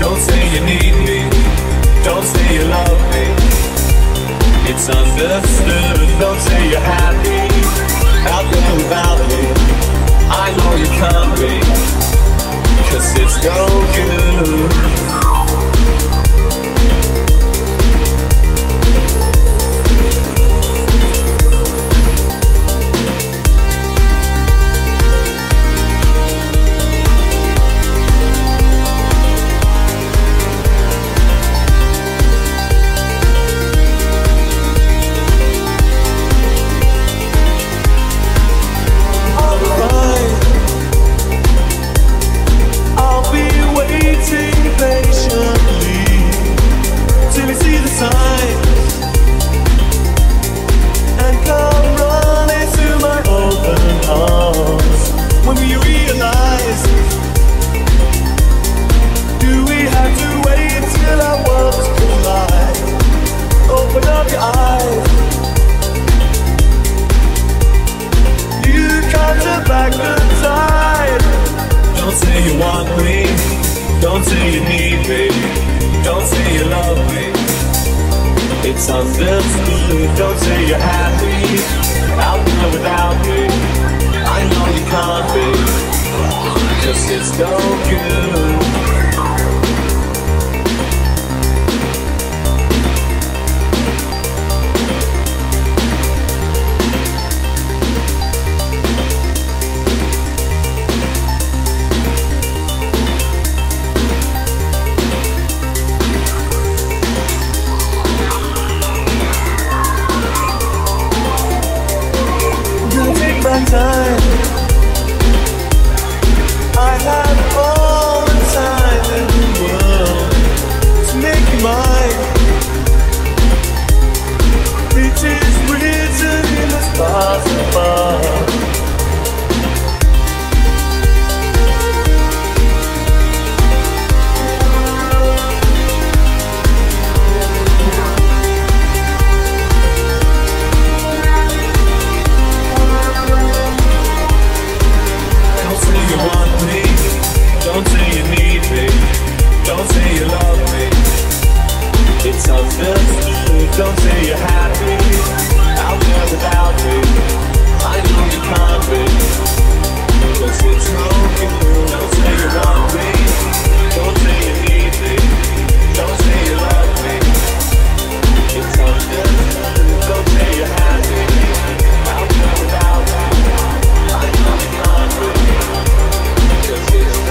Don't say you need me, don't say you love me. It's understood, don't say you're happy out there without me. I know you can't be, cause it's no good. Don't say you need me, don't say you love me. It's understood, don't say you're happy out there without me. I know you can't be, just it's no good. I have all the time in the world to make you mine. It is written in the stars above. Don't say you're happy out there without me. I know you can't be, cause it's no good. Don't say you want me, don't say you need me, don't say you love me. It's understood, don't say you're happy out there without me. I know you can't be, cause it's no good.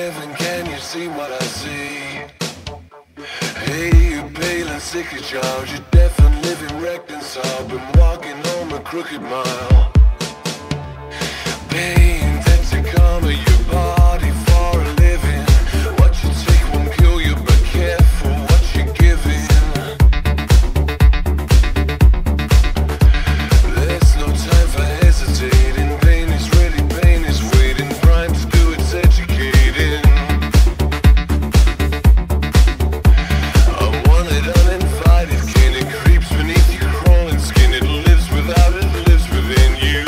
heaven, can you see what I see? Hey, you pale and sick of charge, you're deaf and living wrecked and sour. Been walking home a crooked mile. Pain that's a karma, your body for a living. What you take won't kill you, but careful what you're giving. There's no time for hesitating. Pain is ready, pain is waiting. Prime to do it's educating. I want it uninvited, can it creeps beneath your crawling skin. It lives without it, lives within you.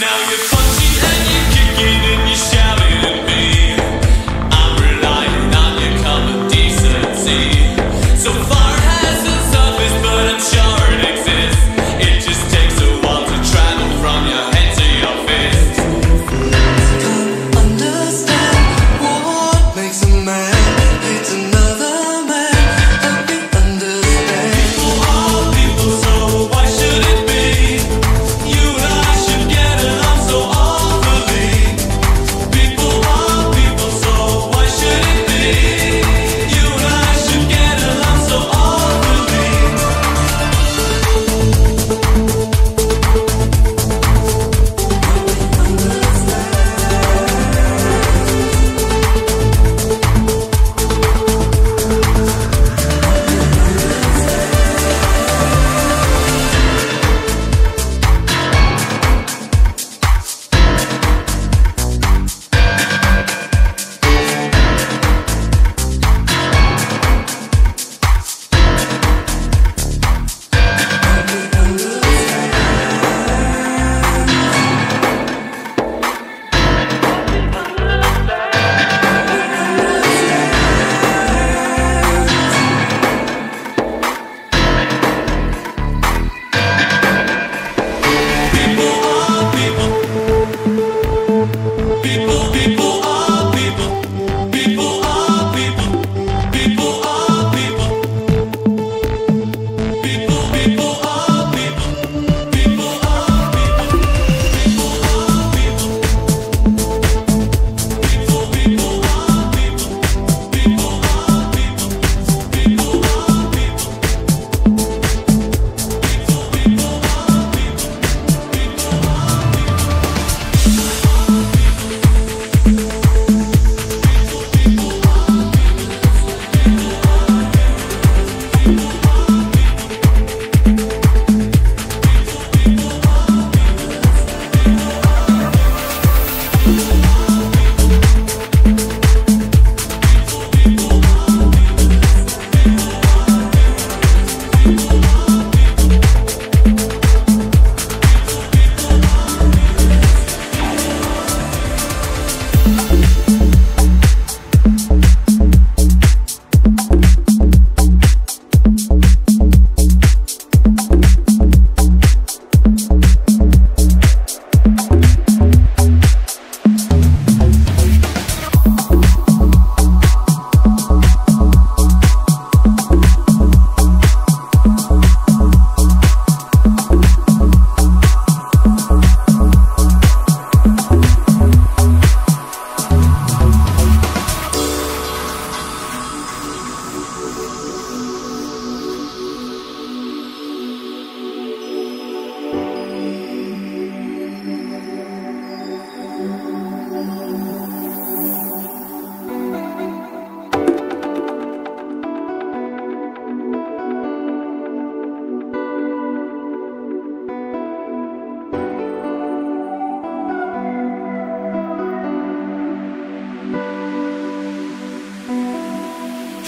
Now you're punching and you're kicking and you're shouting at me. I'm relying on your common decency. So far has the surface, but I'm sure it exists. It just takes a while to travel from your head to your fists. Fools can't understand what makes a man hate another man. Help me understand. People are people, so why should it be? You and I should get along so awfully. People are people, so why should it be? You and I should get along so awfully.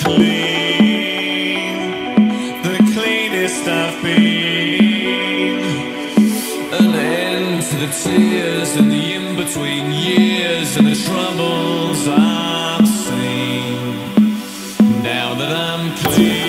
Clean, the cleanest I've been. An end to the tears and the in-between years and the troubles I've seen. Now that I'm clean,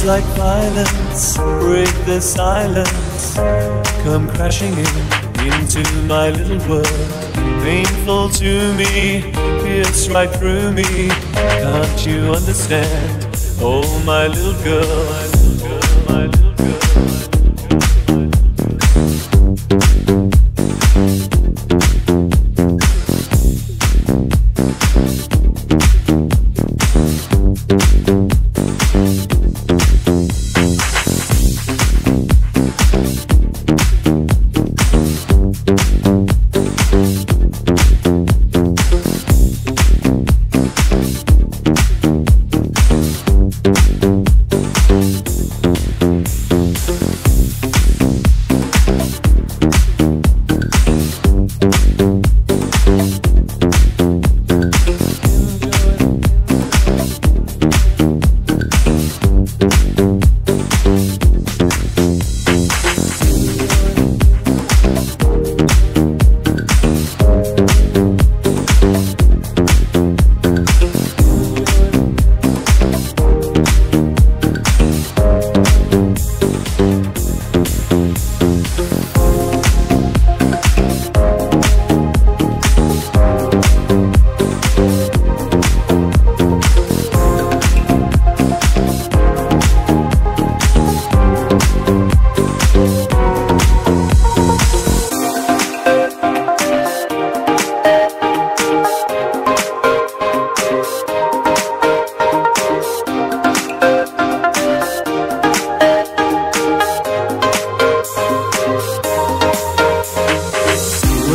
Waves like violence break the silence, come crashing in into my little world. Painful to me, pierce right through me. Can't you understand? Oh, my little girl, my little girl, my little girl.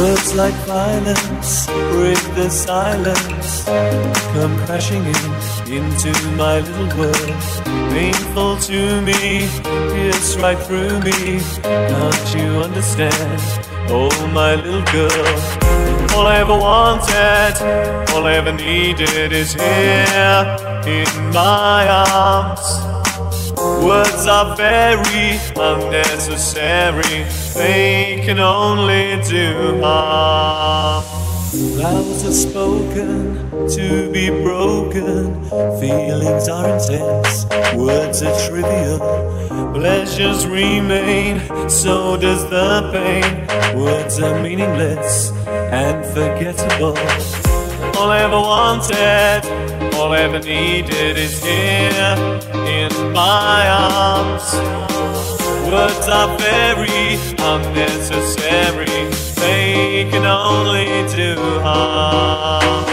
Words like violence break the silence, come crashing in into my little world. Painful to me, pierce right through me. Can't you understand? Oh, my little girl. All I ever wanted, all I ever needed is here in my arms. Words are very unnecessary, they can only do harm. Vows are spoken to be broken, feelings are intense, words are trivial. Pleasures remain, so does the pain. Words are meaningless and forgettable. All I ever wanted, all I ever needed is here in my arms. Words are very unnecessary, they can only do harm.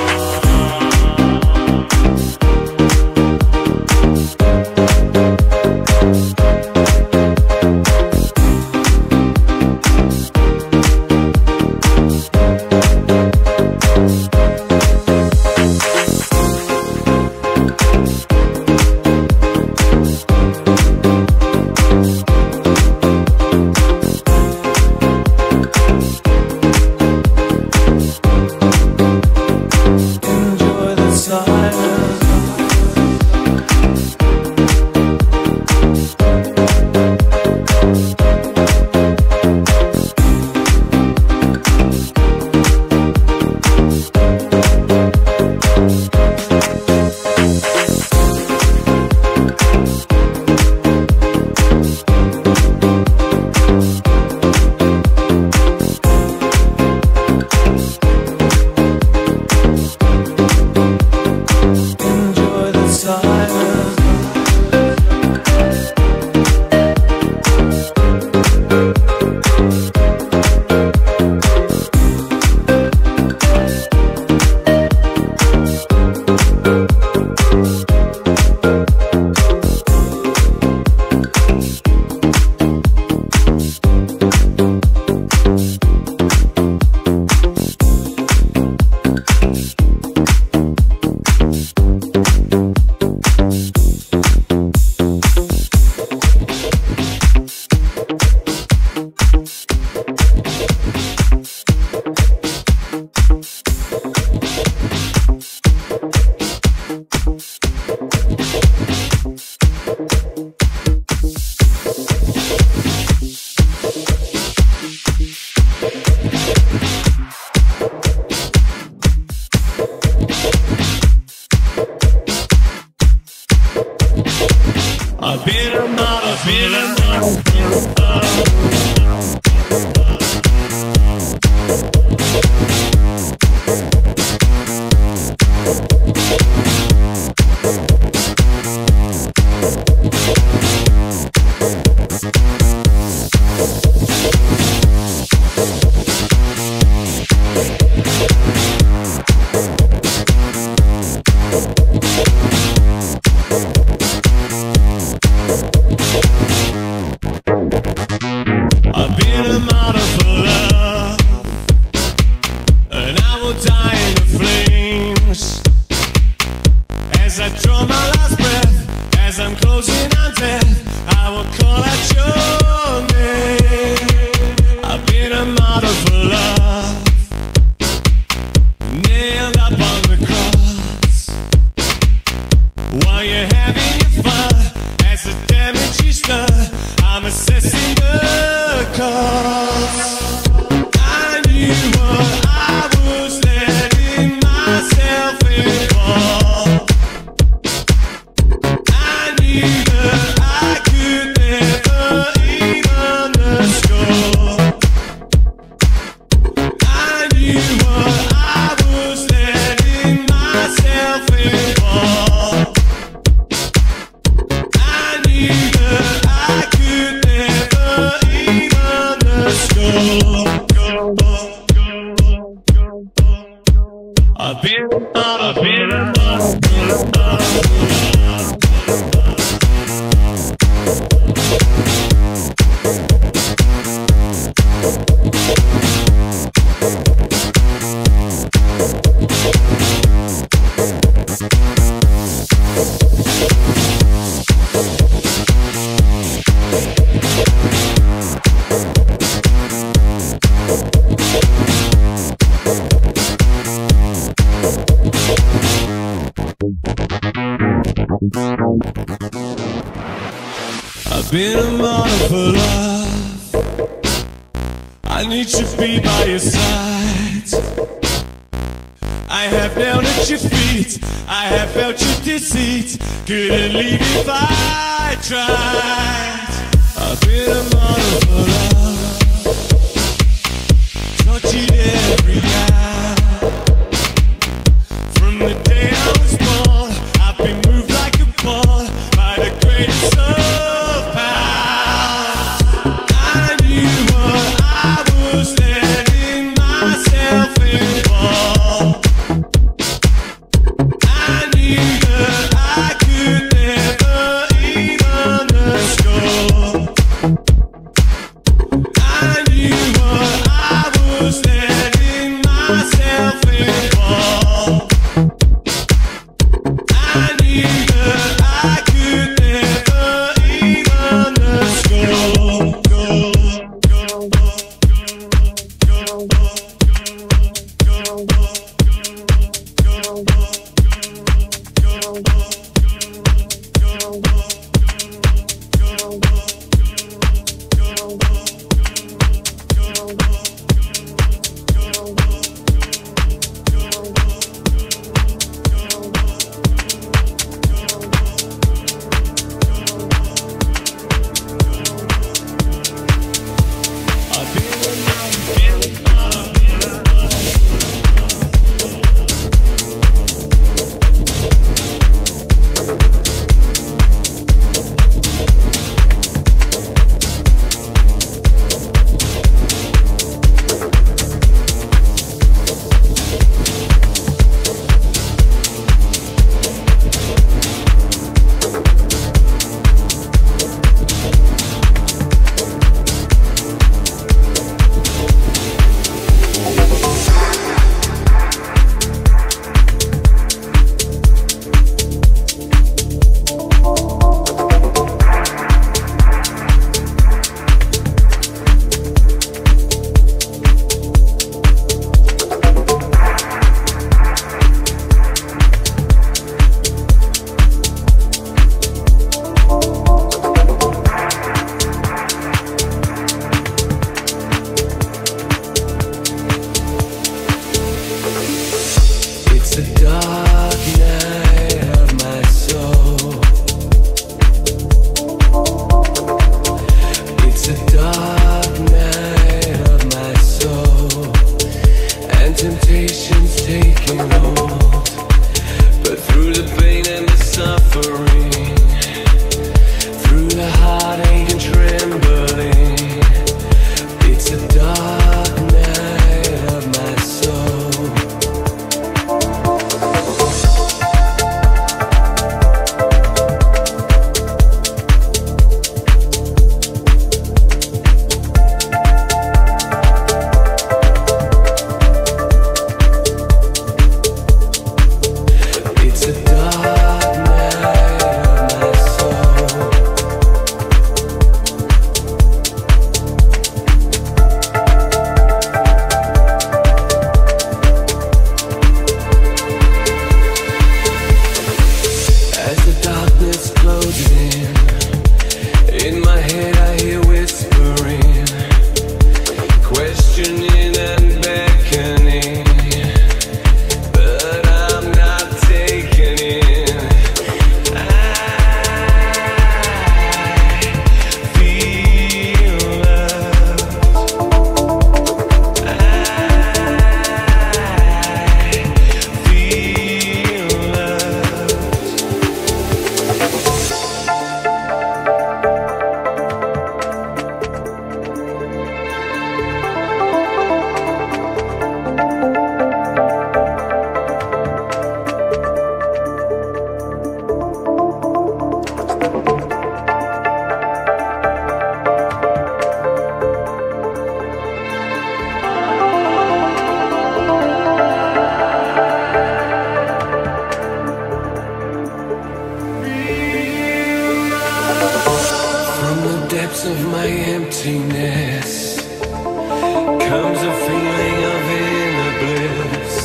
depths of my emptiness comes a feeling of inner bliss.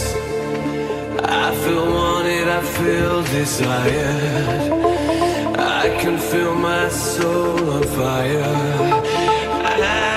I feel wanted, I feel desired, I can feel my soul on fire.